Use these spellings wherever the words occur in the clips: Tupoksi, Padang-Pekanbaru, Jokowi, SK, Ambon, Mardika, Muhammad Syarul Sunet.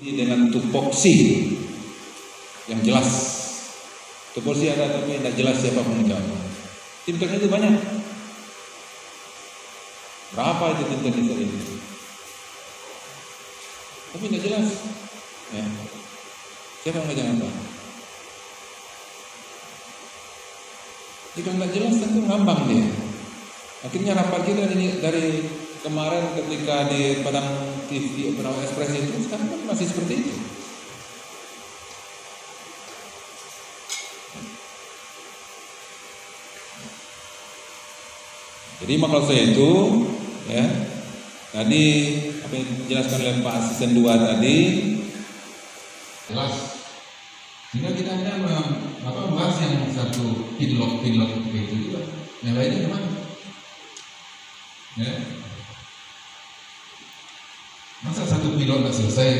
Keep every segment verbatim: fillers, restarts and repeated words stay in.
Ini dengan tupoksi yang jelas. Tupoksi ada tapi tidak jelas siapa penjawab. Tim teknis itu banyak. Berapa itu tim teknis ini? Tapi tidak jelas. Ya. Siapa yang menjawab? Jika tidak jelas tentu ngambang dia. Akhirnya rapat kita ini dari kemarin ketika di Padang T V Perahu Express itu sekarang kan masih seperti itu. Jadi maksud saya itu ya, tadi apa yang dijelaskan oleh Pak Asisten dua tadi jelas. Jika kita hanya membahas yang satu pilot-pilot itu juga, yang lainnya kemana? Ya. Masa satu kilo nggak selesai?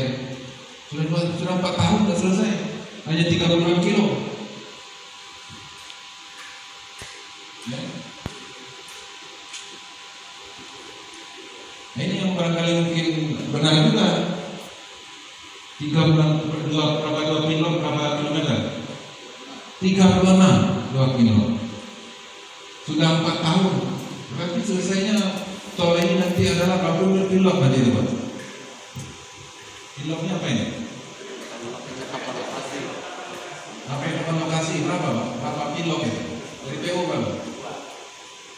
Sudah sudah empat tahun nggak selesai, hanya tiga puluh enam kilo. Ya. Nah, ini yang barangkali mungkin benar juga. tiga puluh dua, berapa dua kilo, berapa kilometer? tiga puluh enam, dua kilo. Sudah empat tahun. Berarti selesainya tol ini nanti adalah berapa kilo tadi itu, Pak? Kiloknya apa ini? Apa yang depan lokasi? Berapa, Pak? Berapa kilok itu? Dari P O, Pak?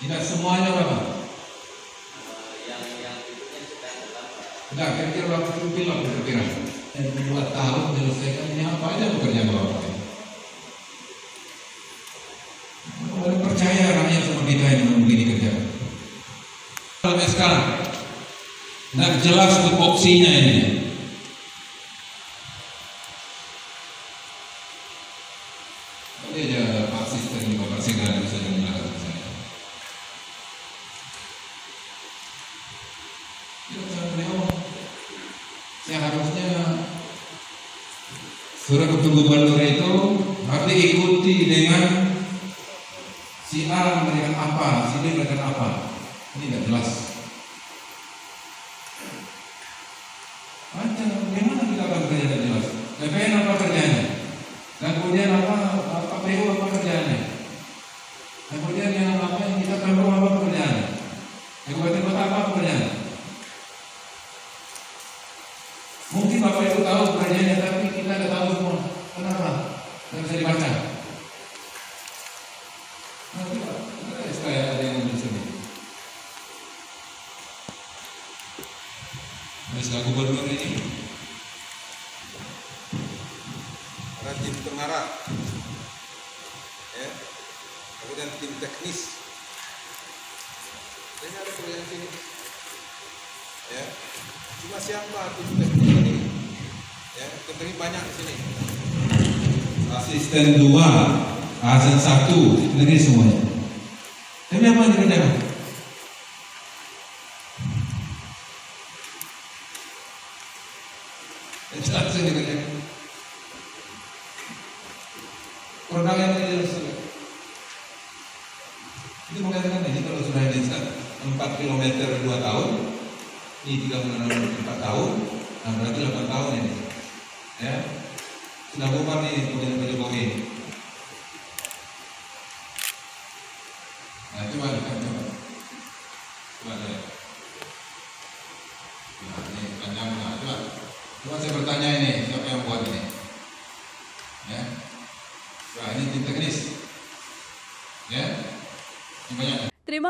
Tidak semuanya, Pak? Tidak, kira-kira berapa kilok kira-kira? Yang dua tahun menyelesaikan ini apa aja pekerjaan Bapak? Boleh percaya rakyat sama kita yang begini kerja. Sampai sekarang tidak jelas tupoksinya ini. Saya harusnya surat keputusan gubernur itu harus diikuti dengan si A memberikan apa, si B memberikan apa. Ini tidak jelas. Macam bagaimana kita akan kerja tidak jelas? D P N apa kerjanya? Dan kemudian apa apa P U apa kerjanya? Dan kemudian yang apa yang kita tahu apa kerjanya? Yang kemudian kota apa kerjanya? Mungkin Bapak Ibu tahu kerjanya, tapi kita tidak tahu semua. Kenapa? Tidak bisa dibaca. Nanti Pak, ada S K ada yang di sini. S K Gubernur ini rajin tengara, ya, kemudian tim teknis. Ini ada kerjaan sini, ya. Cuma siapa tim teknis? Ya, tentunya banyak di sini. Asisten dua, asisten satu, ini semuanya. Tapi apa yang dikerjakan? Jelas yang dikerjakan. Produk yang jelas. Itu mengatakan ini kalau sudah diinstall empat kilometer dua tahun, ini tiga bulan empat tahun, nah berarti delapan tahun ini. Ya, sudah bukan nih pemerintah Jokowi. Nah coba lihat, coba, coba lihat. Nah ini panjang, nah coba, coba saya bertanya ini siapa yang buat ini? Ya, nah ini tim teknis, ya, yang banyak. Terima